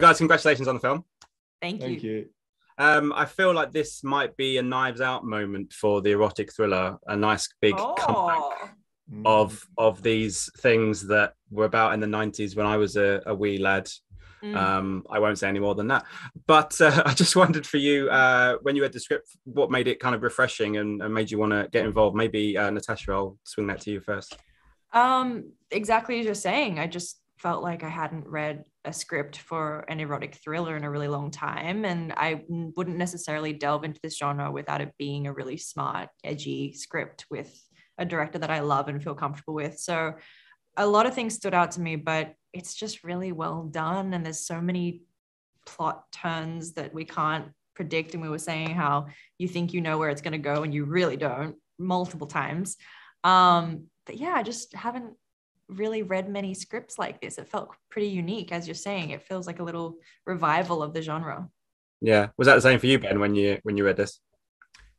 Guys, congratulations on the film. Thank you. Thank you. I feel like this might be a Knives Out moment for the erotic thriller, a nice big comeback of these things that were about in the 90s when I was a wee lad. I won't say any more than that. But I just wondered for you, when you read the script, what made it kind of refreshing and made you want to get involved? Maybe, Natasha, I'll swing that to you first. Exactly as you're saying, I just felt like I hadn't read a script for an erotic thriller in a really long time, and I wouldn't necessarily delve into this genre without it being a really smart, edgy script with a director that I love and feel comfortable with. So a lot of things stood out to me, but it's just really well done, and there's so many plot turns that we can't predict, and we were saying how you think you know where it's going to go and you really don't multiple times. But yeah, I just haven't really read many scripts like this. It felt pretty unique, as you're saying. It feels like a little revival of the genre. Yeah. Was that the same for you, Ben, when you read this?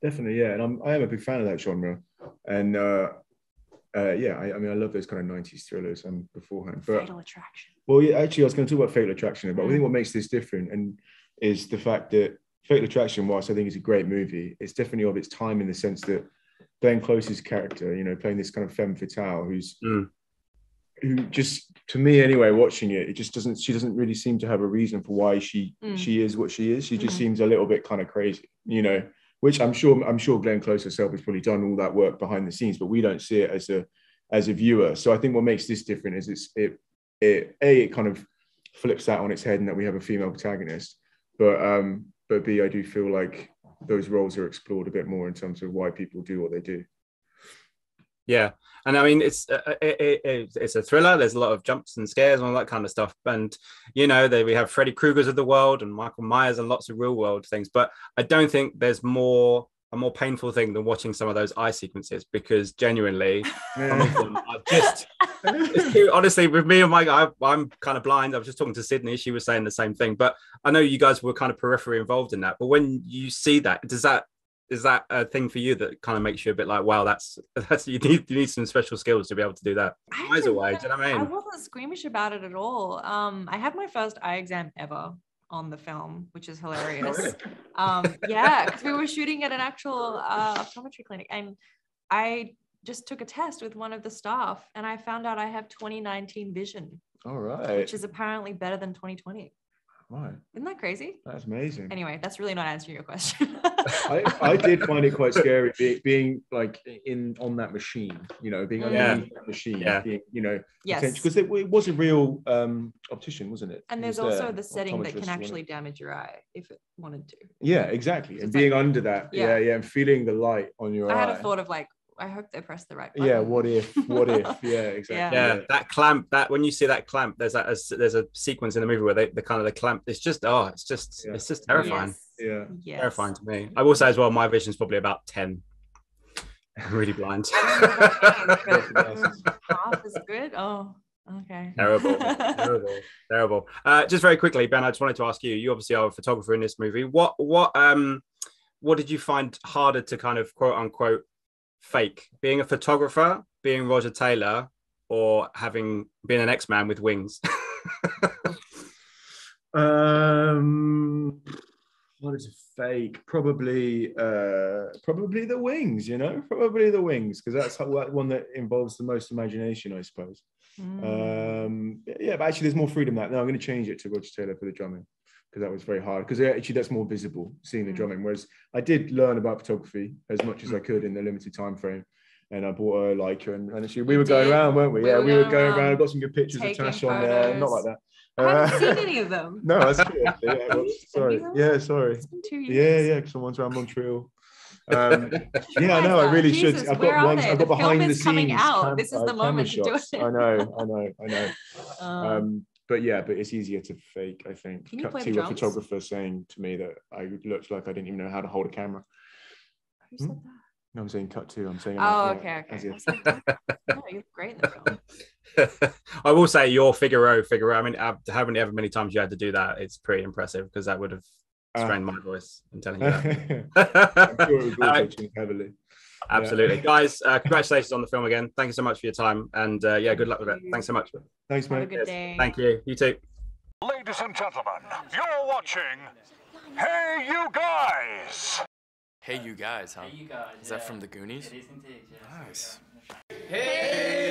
Definitely, yeah. And I am a big fan of that genre. And I mean, I love those kind of 90s thrillers and beforehand. But, Fatal Attraction. Well, yeah, actually, I was going to talk about Fatal Attraction, but I think what makes this different and is the fact that Fatal Attraction, whilst I think it's a great movie, it's definitely of its time in the sense that Glenn Close's character, you know, playing this kind of femme fatale who just, to me anyway, watching it, she doesn't really seem to have a reason for why she is what she is. She just seems a little bit kind of crazy, you know, which I'm sure Glenn Close herself has probably done all that work behind the scenes, but we don't see it as a viewer. So I think what makes this different is it kind of flips that on its head and that we have a female protagonist, but B, I do feel like those roles are explored a bit more in terms of why people do what they do. Yeah, and I mean, it's a thriller. There's a lot of jumps and scares and all that kind of stuff. And, you know, we have Freddy Krueger's of the world and Michael Myers and lots of real world things. But I don't think there's a more painful thing than watching some of those eye sequences, because genuinely, some of them are just... Honestly, with me and Mike, I'm kind of blind. I was just talking to Sydney. She was saying the same thing. But I know you guys were kind of peripherally involved in that. But when you see that, is that a thing for you that kind of makes you a bit like, wow, that's you need some special skills to be able to do that? Eyes away, do you know what I mean? I wasn't squeamish about it at all. I had my first eye exam ever on the film, which is hilarious. Really? Yeah, because we were shooting at an actual optometry clinic, and I just took a test with one of the staff, and I found out I have 2019 vision. All right. Which is apparently better than 2020. Right. Isn't that crazy? That's amazing. Anyway, that's really not answering your question. I did find it quite scary being like on that machine, you know, being underneath that machine, being, you know, because it was a real optician, wasn't it? And there's also the setting that can actually damage your eye if it wanted to. Yeah, exactly. So and being like, under that, and feeling the light on your eye. I had a thought of like, I hope they press the right button. Yeah, what if? Yeah, exactly. Yeah, that clamp, when you see that clamp, there's a sequence in the movie where the clamp, it's just terrifying. Yes. Yeah. Terrifying to me. I will say as well, my vision's probably about 10. I'm really blind. Half is good. Oh, okay. Terrible. Just very quickly, Ben, I just wanted to ask you, you obviously are a photographer in this movie. What did you find harder to kind of quote unquote fake, being a photographer, being Roger Taylor, or having been an X-Man with wings? What is a fake? Probably the wings, you know, because that's one that involves the most imagination, I suppose. But actually there's more freedom that. No, I'm going to change it to Roger Taylor for the drumming, because that was very hard, because actually that's more visible, seeing the drumming, whereas I did learn about photography as much as I could in the limited time frame, and I bought a Leica, and actually we were going around, I got some good pictures of Tash on there, not like that. I haven't seen any of them. No, that's true. Yeah, sorry. It's been 2 years. Yeah, someone's around Montreal. Yeah, I know. I really should. I've got behind the scenes. Coming out. This is the moment to do it. I know. But it's easier to fake, I think. Can you play drums? A photographer saying to me that I looked like I didn't even know how to hold a camera. Who said that? No, I'm saying cut two. I'm saying. Oh, okay. No, you're great in the film. I will say you're Figaro. I mean, however many times you had to do that, it's pretty impressive, because that would have strained my voice. I'm telling you that. I'm sure it was all heavily. Absolutely. Guys, congratulations on the film again. Thank you so much for your time. And good luck with it. Thanks so much. Thanks, mate. Have a good day. Thank you. You too. Ladies and gentlemen, you're watching Hey You Guys! Hey You Guys, huh? Hey You Guys, is that from the Goonies? It is indeed, yeah. Nice. Hey!